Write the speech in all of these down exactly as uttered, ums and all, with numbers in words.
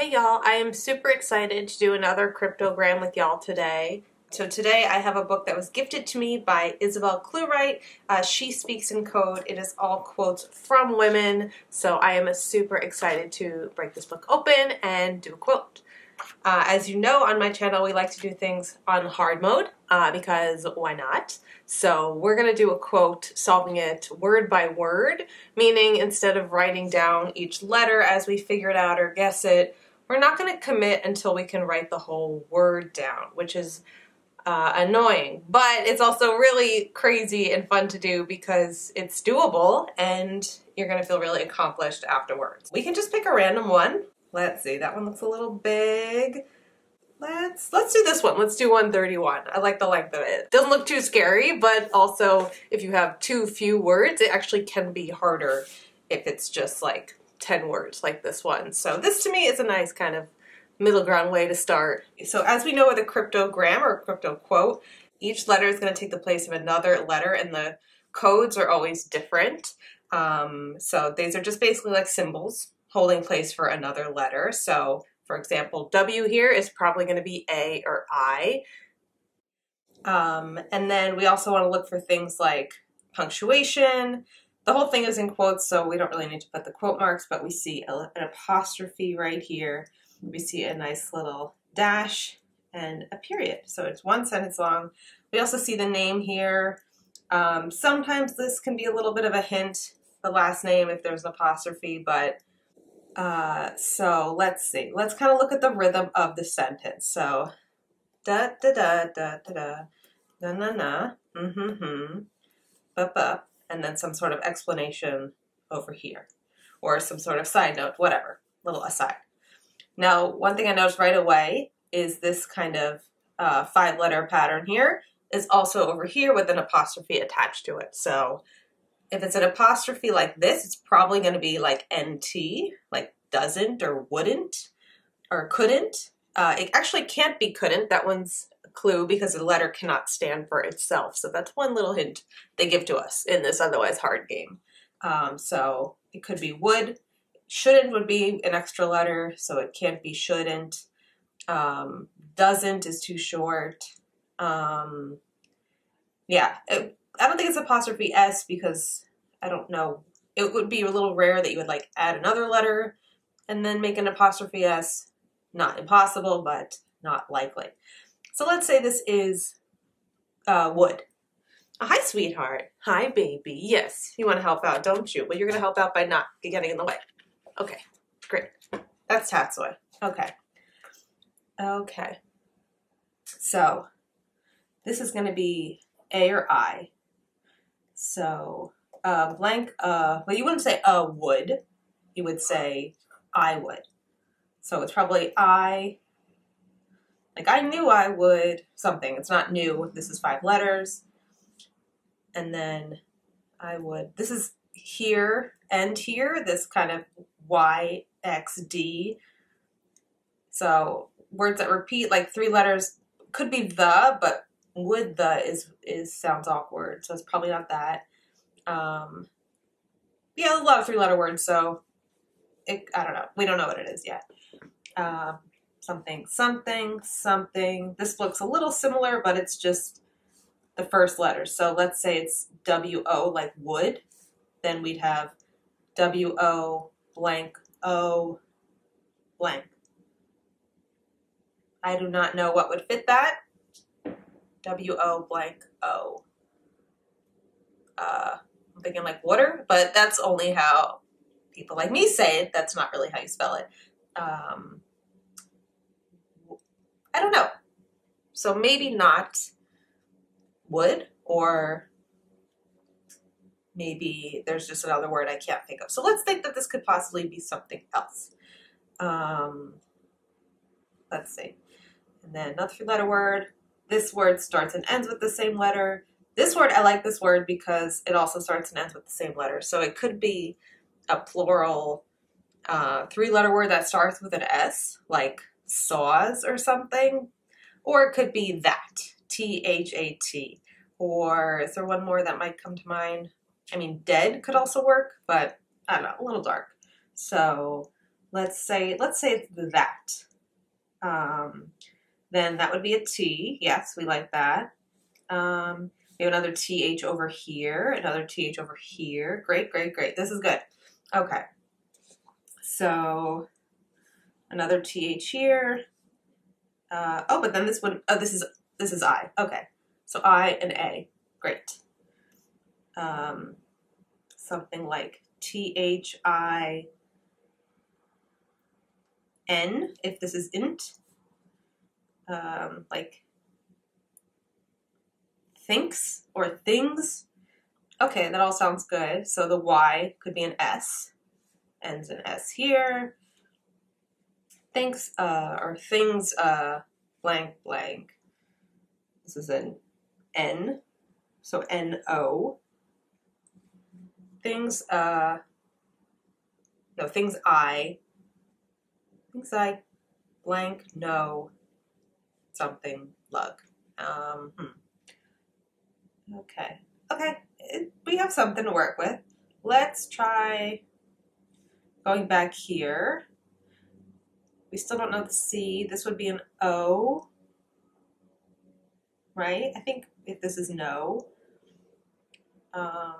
Hey y'all, I am super excited to do another cryptogram with y'all today. So today I have a book that was gifted to me by Isabelle Clueright. Uh, She Speaks in Code. It is all quotes from women, so I am super excited to break this book open and do a quote. Uh, as you know, on my channel we like to do things on hard mode, uh, because why not? So we're going to do a quote, solving it word by word, meaning instead of writing down each letter as we figure it out or guess it, we're not going to commit until we can write the whole word down, which is uh, annoying. But it's also really crazy and fun to do because it's doable and you're going to feel really accomplished afterwards. We can just pick a random one. Let's see, that one looks a little big. Let's let's do this one. Let's do one thirty-one. I like the length of it. Doesn't look too scary, but also if you have too few words, it actually can be harder if it's just like ten words like this one. So this to me is a nice kind of middle ground way to start. So as we know with a cryptogram or a crypto quote, each letter is going to take the place of another letter and the codes are always different. Um, so these are just basically like symbols holding place for another letter. So for example, W here is probably going to be A or I. Um, and then we also want to look for things like punctuation. The whole thing is in quotes, so we don't really need to put the quote marks, but we see a, an apostrophe right here. We see a nice little dash and a period. So it's one sentence long. We also see the name here. Um, sometimes this can be a little bit of a hint, the last name, if there's an apostrophe, but uh, so let's see. Let's kind of look at the rhythm of the sentence. So da da da da da da na na na mm-hmm-hmm ba ba. And then some sort of explanation over here, or some sort of side note, whatever, little aside. Now, one thing I noticed right away is this kind of uh, five-letter pattern here is also over here with an apostrophe attached to it. So if it's an apostrophe like this, it's probably going to be like N T, like doesn't or wouldn't or couldn't. Uh, it actually can't be couldn't. That one's clue because the letter cannot stand for itself. So that's one little hint they give to us in this otherwise hard game. Um, so it could be would. Shouldn't would be an extra letter, so it can't be shouldn't. Um, doesn't is too short. Um, yeah, it, I don't think it's apostrophe S because I don't know. It would be a little rare that you would like add another letter and then make an apostrophe S. Not impossible, but not likely. So let's say this is uh, would. Oh, hi, sweetheart. Hi, baby. Yes, you want to help out, don't you? Well, you're going to help out by not getting in the way. Okay, great. That's Tatsoi. Okay. Okay. So this is going to be A or I. So uh, blank, uh, well, you wouldn't say uh, would. You would say I would. So it's probably I. Like, I knew I would something. It's not new. This is five letters. And then I would. This is here and here, this kind of Y, X, D. So words that repeat, like three letters, could be the, but would the is, is sounds awkward. So it's probably not that. Um, yeah, I love three-letter words, so it, I don't know. We don't know what it is yet. Um, Something, something, something. This looks a little similar, but it's just the first letter. So let's say it's W O, like would. Then we'd have W O blank O blank. I do not know what would fit that. W O blank O. Uh, I'm thinking like water, but that's only how people like me say it. That's not really how you spell it. Um... I don't know. So maybe not would, or maybe there's just another word I can't think of. So let's think that this could possibly be something else. Um, let's see. And then another three-letter word. This word starts and ends with the same letter. This word, I like this word because it also starts and ends with the same letter. So it could be a plural uh, three-letter word that starts with an S, like saws or something, or it could be that, T H A T, or is there one more that might come to mind? I mean, dead could also work, but I don't know, a little dark. So let's say, let's say it's that. Um, then that would be a T. Yes, we like that. Um, we have another T H over here, another T H over here. Great, great, great. This is good. Okay. So another T H here. Uh, oh, but then this one, oh, this is, this is I. Okay. So I and A. Great. Um, something like T H I N, if this is int, um, like thinks or things. Okay, that all sounds good. So the Y could be an S, ends in S here. Thinks, uh, or things, uh, blank, blank. This is an N, so N O. Things, uh, no, things I, things I, blank, no, something, lug. Um, hmm. Okay, okay, it, we have something to work with. Let's try going back here. We still don't know the C. This would be an O, right? I think if this is no. Um,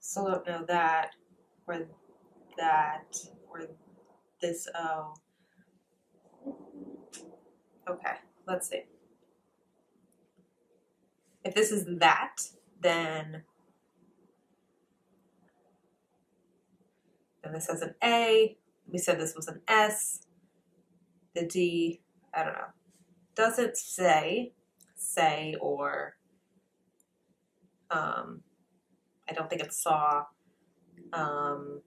Still don't know that, or that, or this O. Okay, let's see. If this is that, then, then this has an A. We said this was an S. The D, I don't know. Does it say, say, or, um, I don't think it saw um,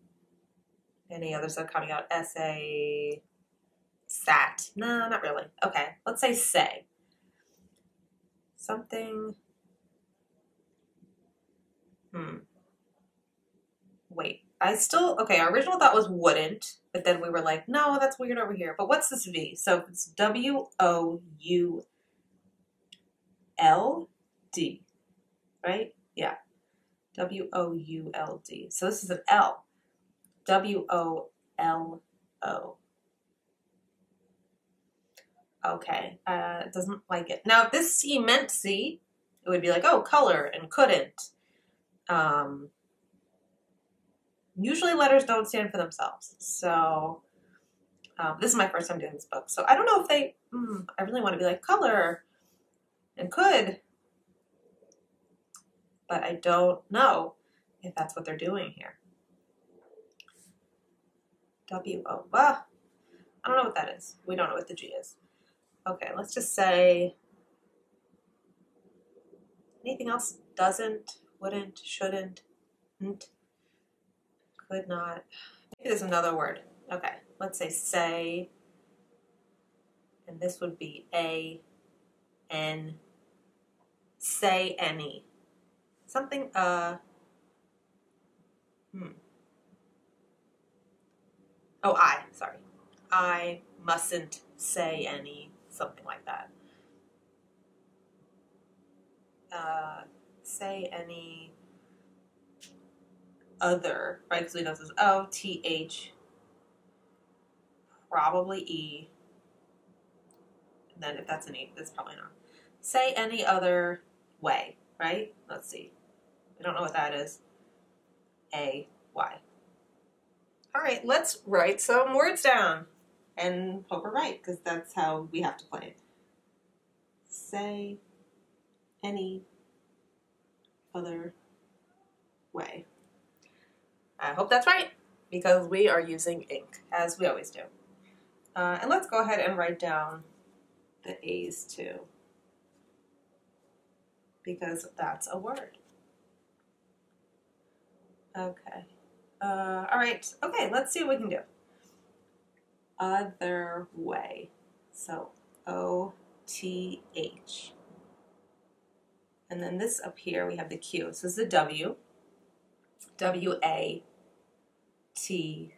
any others that are coming out. Essay, sat. No, not really. Okay, let's say say. Something. Hmm. Wait, I still, okay, our original thought was wouldn't, but then we were like, no, that's weird over here. But what's this V? So it's W O U L D, right? Yeah. W O U L D. So this is an L. W O L O. Okay, uh, doesn't like it. Now, if this C meant C, it would be like, oh, color and couldn't. Um, usually letters don't stand for themselves. So um, this is my first time doing this book. So I don't know if they, mm, I really want to be like color and could. But I don't know if that's what they're doing here. W O, well, I don't know what that is. We don't know what the G is. Okay, let's just say anything else doesn't, wouldn't, shouldn't, could not. Maybe there's another word. Okay, let's say say, and this would be A, N, say any. Something, uh, hmm. Oh, I, sorry. I mustn't say any, something like that. Uh, say any other, right? Because we know this is O, T, H, probably E. And then if that's an E, that's probably not. Say any other way, right? Let's see. I don't know what that is. A, Y. All right, let's write some words down and hope we're right, because that's how we have to play it. Say any other way. I hope that's right, because we are using ink, as we always do. Uh, and let's go ahead and write down the A's too, because that's a word. Okay. Uh, all right. Okay, let's see what we can do. Other way. So O T H. And then this up here, we have the Q. So this is a W. W A T.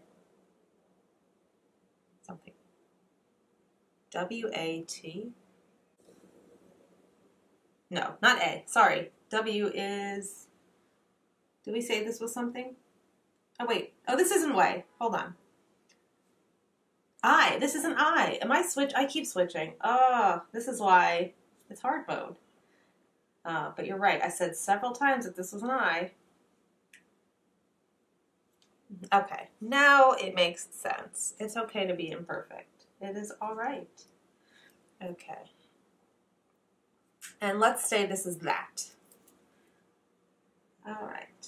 Something. W A T. No, not A, sorry. W is, did we say this was something? Oh, wait. Oh, this isn't Y. Hold on. I. This isn't I. Am I switch? I keep switching. Oh, this is why it's hard mode. Uh, but you're right. I said several times that this was an I. Okay. Now it makes sense. It's okay to be imperfect. It is all right. Okay. And let's say this is that. All right.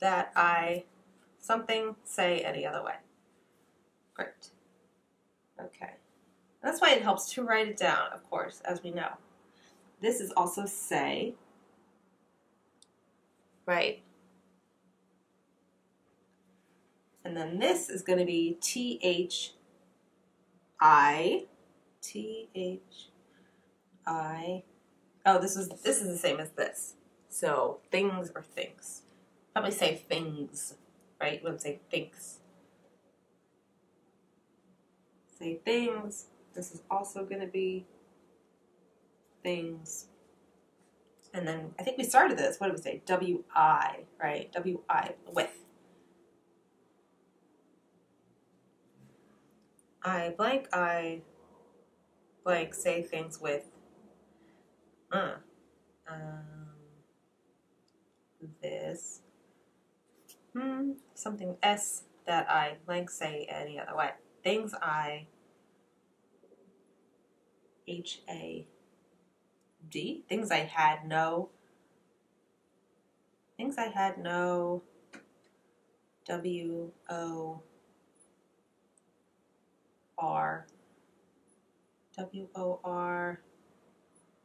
That I something say any other way. Great. Okay. That's why it helps to write it down, of course, as we know. This is also say, right? And then this is going to be T H I. T H I. Oh, this is, this is the same as this. So things or things. Probably say things, right? You wouldn't say thinks. Say things. This is also going to be things. And then I think we started this. What did we say? W I, right? W I, with. I blank, I blank, say things with. Uh, um, this. Hmm, something S that I blank say any other way. Things I H A D. Things I had no. Things I had no W O R W O R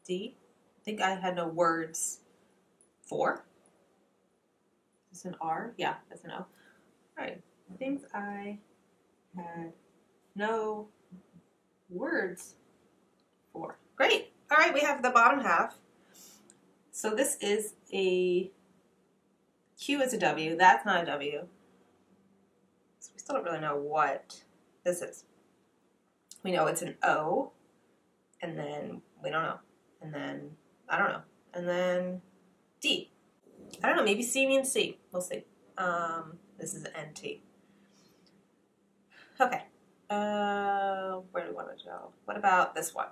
D. I think I had no words for. Is an R? Yeah, that's an O. All right. Things I had no words for. Great. All right, we have the bottom half. So this is a Q is a W. That's not a W. So we still don't really know what this is. We know it's an O, and then we don't know. And then I don't know. And then D. I don't know, maybe C means C. We'll see. Um, this is N T. Okay. Uh, where do we want to go? What about this one?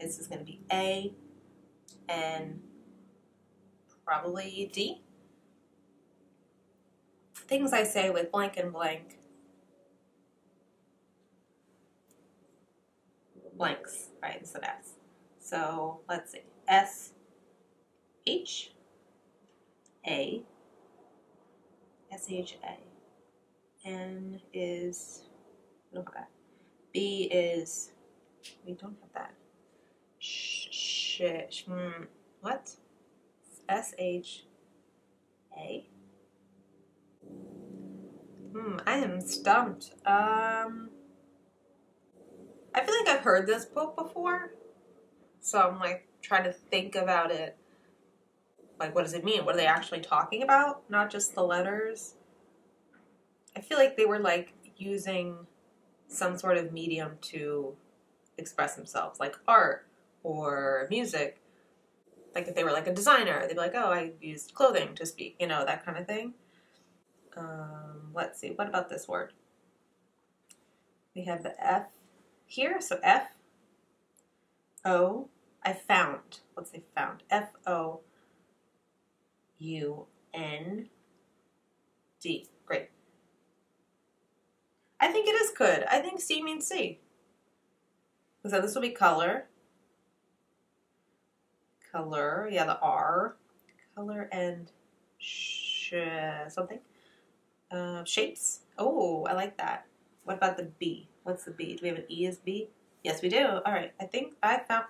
This is going to be A, N, probably D. Things I say with blank and blank. Blanks, right? It's an S. So let's see. S. H A S H A N is we don't have that. B is we don't have that. Sh sh, sh mm, what? S H A. Hmm, I am stumped. Um, I feel like I've heard this book before, so I'm like trying to think about it. Like, what does it mean? What are they actually talking about? Not just the letters. I feel like they were, like, using some sort of medium to express themselves, like art or music. Like, if they were, like, a designer, they'd be like, oh, I used clothing to speak, you know, that kind of thing. Um, let's see. What about this word? We have the F here. So F, O, I found. Let's say found. F, O, U N D. Great. I think it is good. I think C means C. So this will be color. Color. Yeah, the R. Color and sh something. Uh, shapes. Oh, I like that. What about the B? What's the B? Do we have an E as B? Yes, we do. All right. I think I found.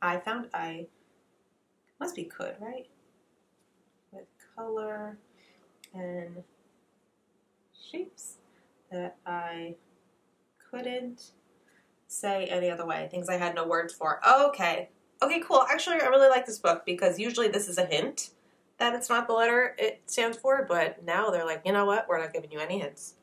I found I. Must be could, right? Color and shapes that I couldn't say any other way. Things I had no words for. Okay. Okay, cool. Actually, I really like this book because usually this is a hint that it's not the letter it stands for, but now they're like, you know what? We're not giving you any hints.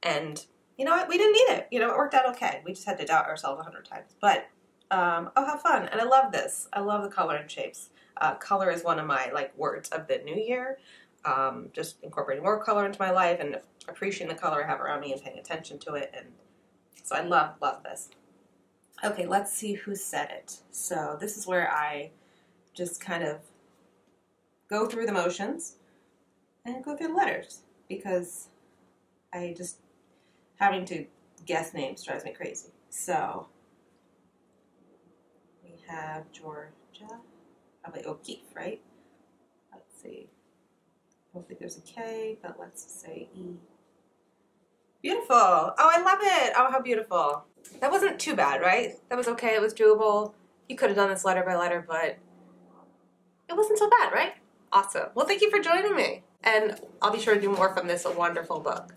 And you know what? We didn't need it. You know, it worked out okay. We just had to doubt ourselves a hundred times. But, um, oh, how fun. And I love this. I love the color and shapes. Uh, color is one of my like words of the new year. um, just incorporating more color into my life and appreciating the color I have around me and paying attention to it. And so I love, love this. Okay, let's see who said it. So this is where I just kind of go through the motions and go through the letters, because I just, having to guess names drives me crazy. So we have Georgia, probably O'Keeffe, right? Let's see. I don't think there's a K, but let's say E. Beautiful. Oh, I love it. Oh, how beautiful. That wasn't too bad, right? That was okay. It was doable. You could have done this letter by letter, but it wasn't so bad, right? Awesome. Well, thank you for joining me. And I'll be sure to do more from this wonderful book.